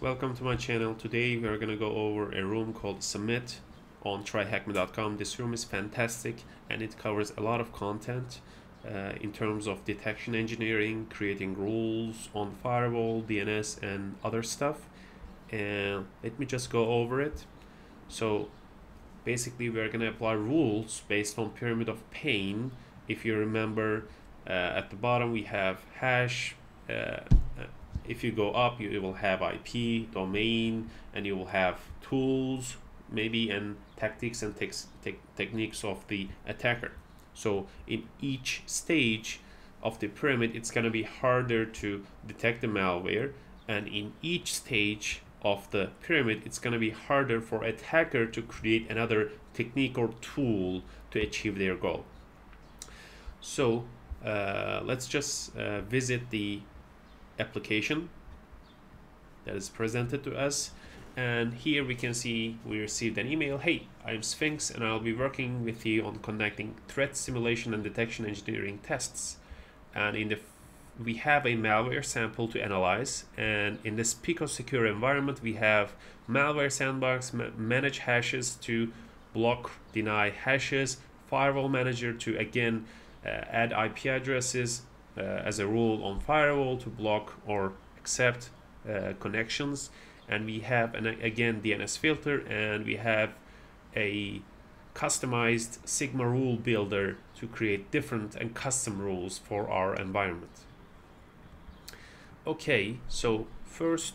Welcome to my channel. Today we are going to go over a room called Summit on TryHackMe.com. This room is fantastic and it covers a lot of content in terms of detection engineering, creating rules on firewall, DNS and other stuff. And let me just go over it. So basically we are going to apply rules based on pyramid of pain. If you remember, at the bottom we have hash. If you go up, you will have IP, domain, and you will have tools, maybe, and tactics and techniques of the attacker. So in each stage of the pyramid, it's going to be harder to detect the malware. And in each stage of the pyramid, it's going to be harder for attacker to create another technique or tool to achieve their goal. So let's just visit the application that is presented to us, and here we can see we received an email. Hey, I'm Sphinx and I'll be working with you on conducting threat simulation and detection engineering tests, and we have a malware sample to analyze, and in this picosecure environment we have malware sandbox, manage hashes to block deny hashes, firewall manager to again add IP addresses as a rule on firewall to block or accept connections, and we have again DNS filter, and we have a customized Sigma rule builder to create different and custom rules for our environment. Okay, so first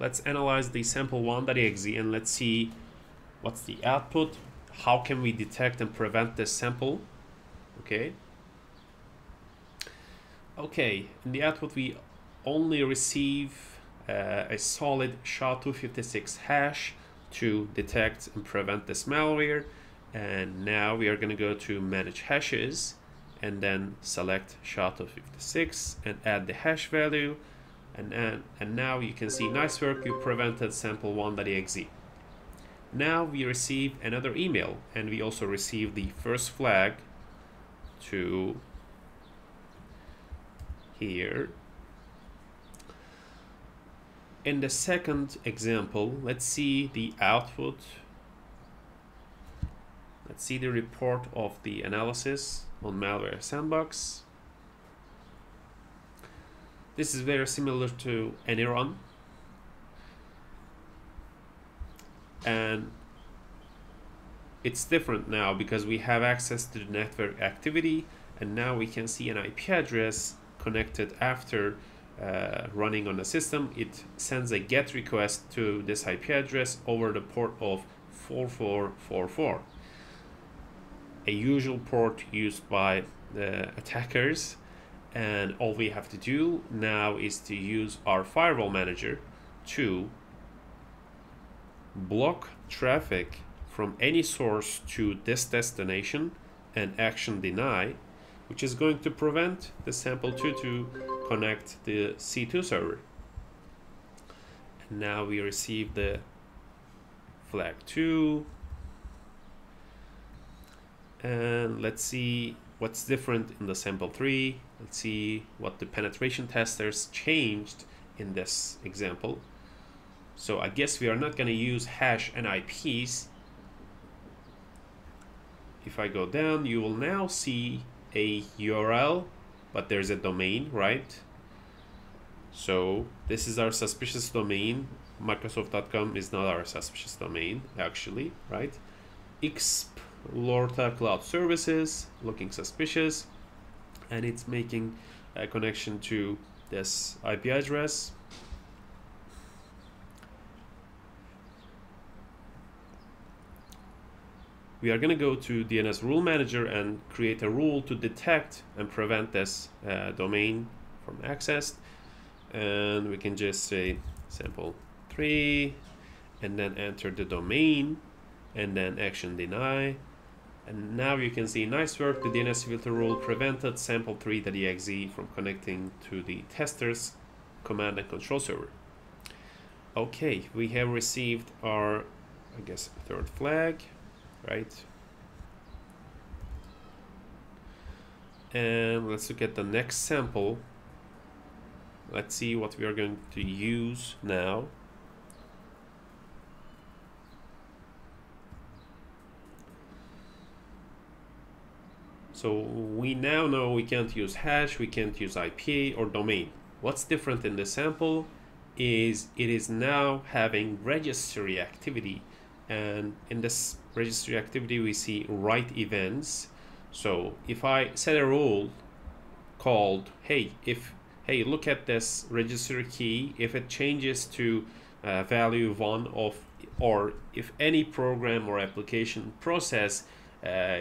let's analyze the sample1.exe and let's see what's the output, how can we detect and prevent this sample. Okay, in the output we only receive a solid SHA-256 hash to detect and prevent this malware. And now we are going to go to manage hashes and then select SHA-256 and add the hash value, and now you can see, nice work, you prevented sample1.exe. Now we receive another email, and we also receive the first flag to here. In the second example, let's see the output. Let's see the report of the analysis on malware sandbox. This is very similar to Aniron, and it's different now because we have access to the network activity, and now we can see an IP address connected after running on the system. It sends a GET request to this IP address over the port of 4444, a usual port used by the attackers. And all we have to do now is to use our firewall manager to block traffic from any source to this destination and action deny, which is going to prevent the sample2 to connect the C2 server. And now we receive the flag 2. And let's see what's different in the sample 3. Let's see what the penetration testers changed in this example. So I guess we are not going to use hash and IPs. If I go down, you will now see a URL, but there's a domain, right? So this is our suspicious domain. Microsoft.com is not our suspicious domain, actually, right? xplorta cloud services, looking suspicious, and it's making a connection to this IP address. We are going to go to DNS rule manager and create a rule to detect and prevent this domain from access, and we can just say sample3 and then enter the domain and then action deny. And now you can see, nice work, the DNS filter rule prevented sample3.exe from connecting to the tester's command and control server. Okay, we have received our, I guess, third flag, right? And let's look at the next sample. Let's see what we are going to use now. So we now know we can't use hash, we can't use IP or domain. What's different in the sample is it is now having registry activity, and in this registry activity we see write events. So if I set a rule called hey look at this registry key, if it changes to value 1 of, or if any program or application process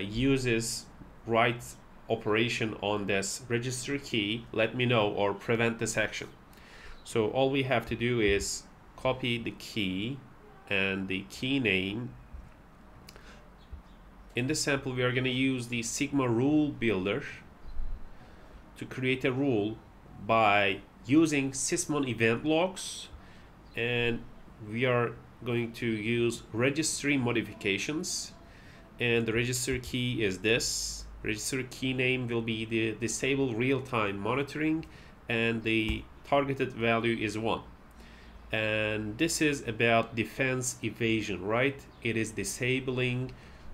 uses write operation on this registry key, let me know or prevent this action. So all we have to do is copy the key and the key name. In this sample we are going to use the Sigma rule builder to create a rule by using sysmon event logs, and we are going to use registry modifications, and the registry key is this. Registry key name will be the disable real-time monitoring, and the targeted value is 1. And this is about defense evasion, right? It is disabling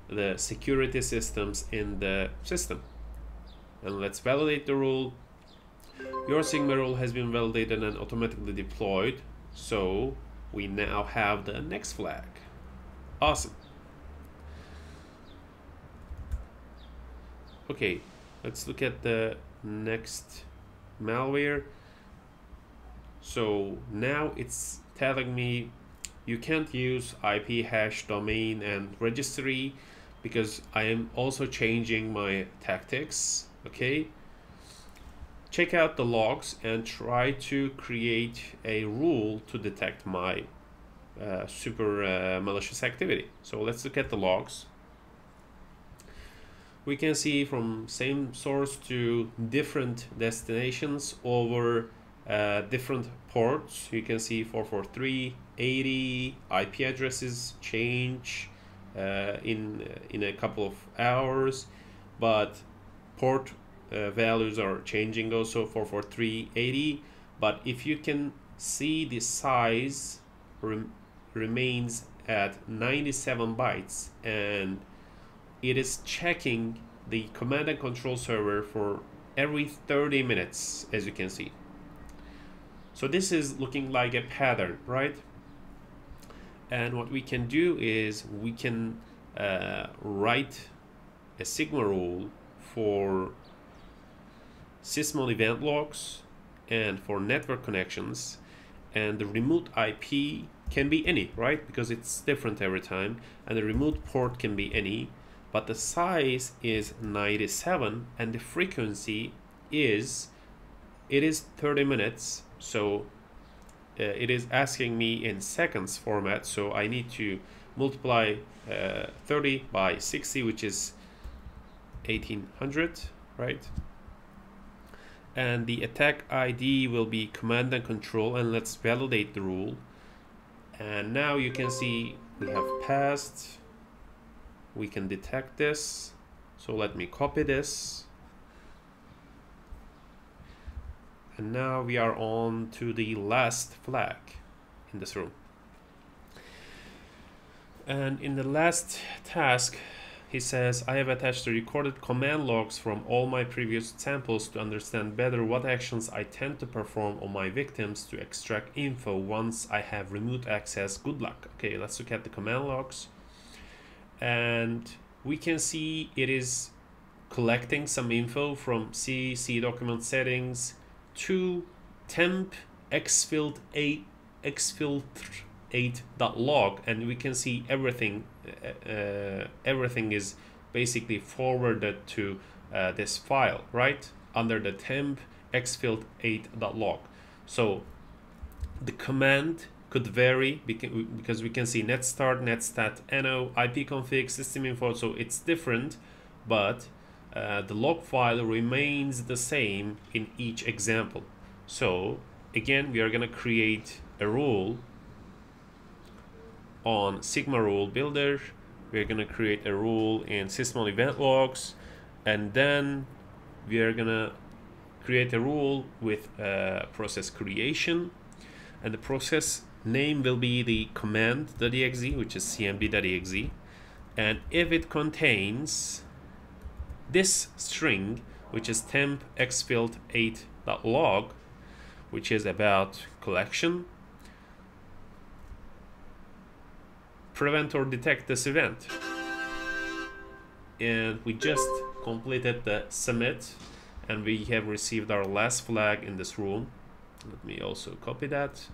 the security systems in the system. And let's validate the rule. Your Sigma rule has been validated and automatically deployed. So we now have the next flag. Awesome. Okay, let's look at the next malware. So now it's telling me you can't use IP, hash, domain, and registry because I am also changing my tactics. Okay, check out the logs and try to create a rule to detect my super malicious activity. So let's look at the logs. We can see from same source to different destinations over different ports. You can see 443, 80, IP addresses change in a couple of hours, but port values are changing also, 443, 80. But if you can see, the size remains at 97 bytes, and it is checking the command and control server for every 30 minutes, as you can see. So this is looking like a pattern, right? And what we can do is we can write a Sigma rule for sysmon event logs and for network connections, and the remote IP can be any, right? Because it's different every time, and the remote port can be any. But the size is 97 and the frequency is, it is 30 minutes. So it is asking me in seconds format. So I need to multiply 30 by 60, which is 1800, right? And the attack ID will be command and control, and let's validate the rule. And now you can see we have passed. We can detect this, so let me copy this, and now we are on to the last flag in this room. And in the last task he says, I have attached the recorded command logs from all my previous samples to understand better what actions I tend to perform on my victims to extract info once I have remote access. Good luck. Okay, let's look at the command logs. And we can see it is collecting some info from CC document settings to tempxfield8.log, and we can see everything. Everything is basically forwarded to this file, right, under the tempxfield8.log. So the command could vary because we can see netstart, netstat, no, ipconfig, system info, so it's different, but the log file remains the same in each example. So again, we are going to create a rule on Sigma rule builder. We're going to create a rule in sysmon event logs, and then we are going to create a rule with process creation, and the process name will be the command.exe, which is cmd.exe, and if it contains this string, which is tempxfield8.log, which is about collection, prevent or detect this event. And we just completed the summit, and we have received our last flag in this room. Let me also copy that.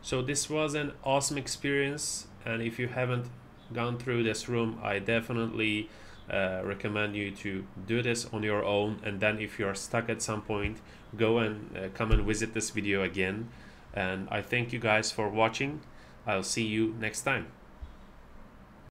So this was an awesome experience, and if you haven't gone through this room, I definitely recommend you to do this on your own. And then if you are stuck at some point, go and come and visit this video again. And I thank you guys for watching. I'll see you next time.